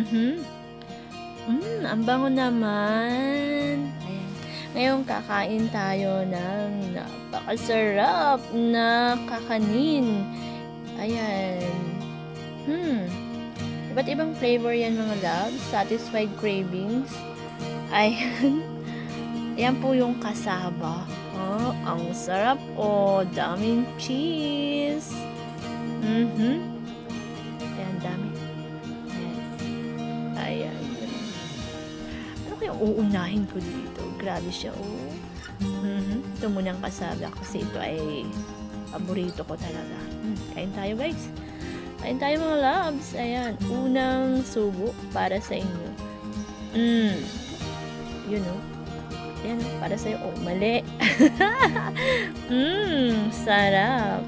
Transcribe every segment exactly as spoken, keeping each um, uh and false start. Mhm. Mm, ang bango naman. Ayan. Ngayon kakain tayo ng napakasarap na kakanin. Ayan. Hmm. Iba't ibang flavor yan mga love. Satisfied cravings. Ayan. Ayan po yung kasaba. Oh, ang sarap. Oh, daming cheese. Mhm. Ayan, dami. Ayan. Ayan. Kaya uunahin ko dito. Grabe siya, oh. Mm-hmm. Ito muna ang kasaba kasi ito ay paborito ko talaga. Hmm. Kain tayo, guys. Kain tayo, mga loves. Ayan. Unang subo para sa inyo. Mm. You know. Ayan, para sa'yo. Oh, mali. Mmm, sarap.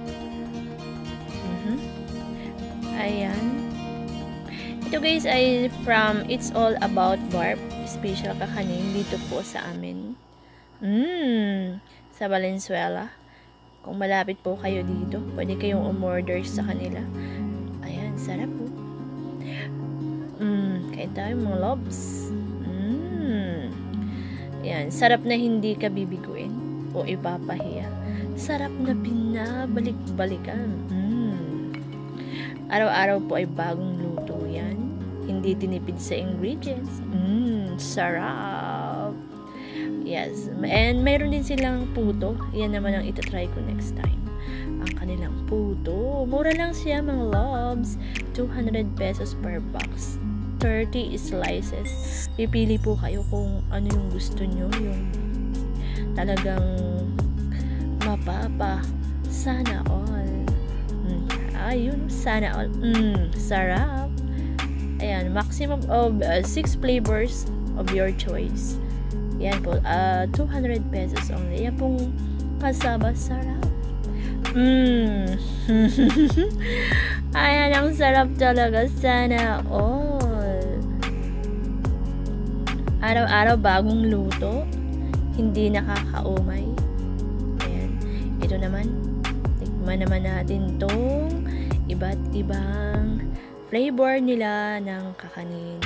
Mm-hmm. Ayan. Ito, guys, ay from It's All About Burp. Special kakanin dito po sa amin. Mmm! Sa Valenzuela. Kung malapit po kayo dito, pwede kayong umorder sa kanila. Ayan, sarap po. Mmm, kain tayo mga lobs. Mmm. Ayan, sarap na hindi ka bibiguin o ipapahiya. Sarap na binabalik-balikan. Mmm. Araw-araw po ay bagong luto yan. Hindi tinipid sa ingredients. Mmm. Sarap. Yes. And mayroon din silang puto. Yan naman ang itatry ko next time. Ang kanilang puto. Mura lang siya mga loves. two hundred pesos per box. thirty slices. Pipili po kayo kung ano yung gusto nyo. Yung talagang mapapa. Sana all. Mm. Ayun. Sana all. Mm, sarap. Ayan. Maximum of uh, six flavors. Of your choice. Yan po. Uh, two hundred pesos only. Yan pong kasaba. Sarap. Mmm. Ayan. Ang sarap talaga. Sana all. Araw-araw bagong luto. Hindi nakakaumay. Ayan. Ito naman. Tikman naman natin tong iba't ibang flavor nila ng kakanin.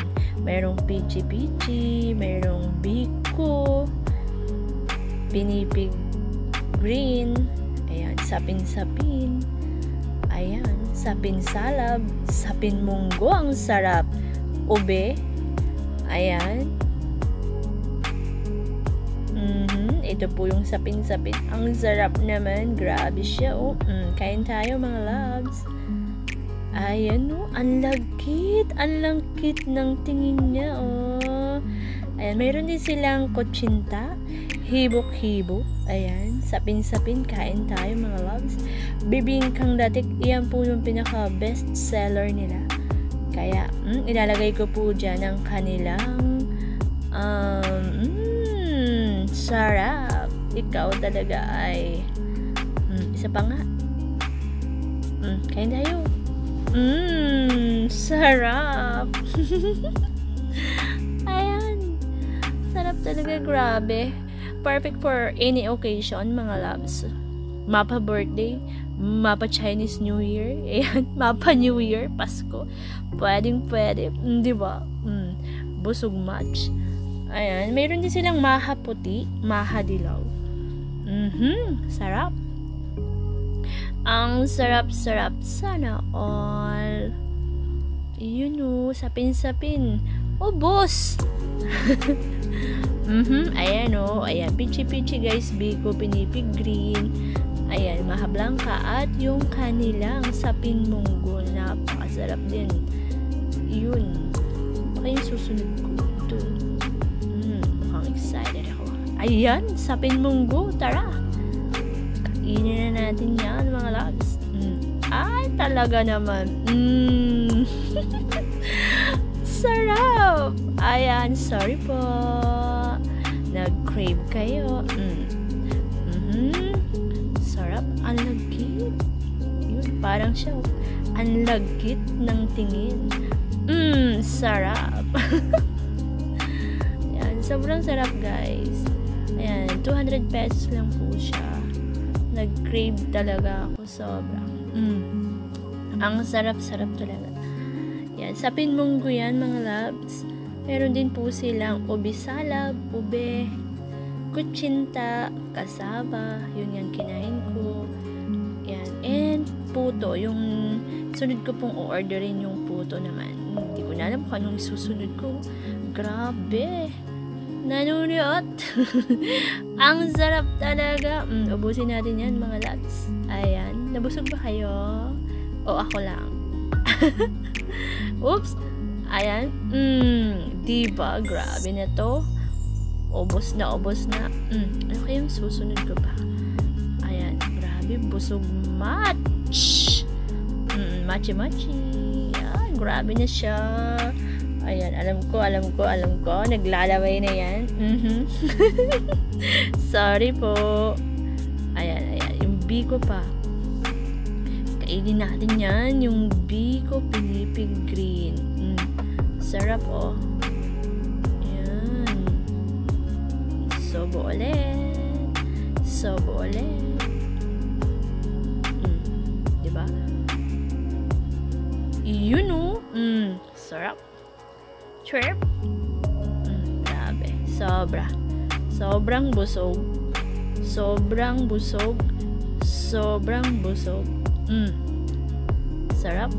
Merong pichi-pichi, merong biko, pinipig green, ayan, sapin-sapin, ayan, sapin-salab, sapin-munggo, ang sarap, ube, ayan, mm-hmm. Ito po yung sapin-sapin, ang sarap naman, grabe siya, oh. Mm, kain tayo mga loves. Ayan o, ang lagkit, ang lagkit ng tingin niya o. Ayan, mayroon din silang kutsinta, hibok-hibok, ayan, sapin-sapin, kain tayo mga loves. Bibingkang datik, iyan po yung pinaka best seller nila. Kaya, mm, ilalagay ko po dyan ang kanilang, um, mm, sarap. Ikaw talaga ay, mm, isa pa nga. Mm, kain tayo. Mmm, sarap. Ayan. Sarap talaga, grabe. Perfect for any occasion, mga loves. Mapa birthday, mapa Chinese New Year, ayan, mapa New Year, Pasko. Pwedeng pwede, di ba? Mm, busog match. Ayan, mayroon din silang maha puti, maha dilaw. Mhm, sarap. Ang sarap-sarap. Sana all. You know, sapin-sapin. Oh, boss! mm-hmm, ayan o. Oh, ayan, pichi-pichi guys. Biko, pinipig green. Ayan, mahablangka. At yung kanilang sapin munggo. Napakasarap din. Yun. Baka yung susunod ko. Ito. Mm, mukhang excited ako. Ayan, sapin munggo. Tara! Kainin na natin yan, mga loves. Mm. Ay, talaga naman. Mm. Sarap! Ayan, sorry po. Nag-crave kayo. Mm. Mm-hmm. Sarap. Ang lagkit. Yun, parang siya. Ang lagkit ng tingin. Mm, sarap. Ayan, sobrang sarap, guys. Ayan, two hundred pesos lang po siya. Nag-crave talaga ako sobra. Mm. Ang sarap-sarap talaga. Yan, sapin munggo yan mga loves. Meron din po silang ube salab, ube, kutsinta, kasaba, yun yung kinain ko. Yan, and puto, yung sunod ko pong o-orderin yung puto naman. Hindi ko na alam kung anong susunod ko. Grabe! Nanunot! Ang sarap talaga! Mm, ubusin natin yan mga lads. Ayan. Nabusog ba kayo? O ako lang. Oops! Ayan. Mm, diba? Grabe na to. Ubos na, ubos na. Mm, ano kayang susunod ko pa? Ayan. Grabe. Busog match! Mm, machi-machi. Ayan. Grabe na siya. Ayan, alam ko, alam ko, alam ko. Naglalaway na yan. Mm-hmm. Sorry po. Ayan, ayan. Yung biko pa. Kainin natin yan. Yung biko pinipig green. Mm. Sarap, oh. Ayan. Sobo ulit. Sobo ulit. Mm. Diba? Yun, oh. Mm. Sarap. Trip. Mm, grabe. Sobra. Sobrang busog. Sobrang busog. Sobrang busog. Mm. Sarap.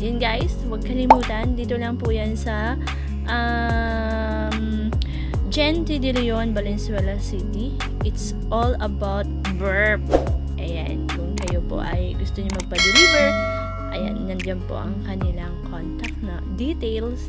Yun guys, huwag kalimutan. Dito lang po yan sa um, Gente de Leon, Valenzuela City. It's all about burp. Ayan. Kung kayo po ay gusto nyo magpa-deliver, ayan, nandiyan po ang kanilang contact na details.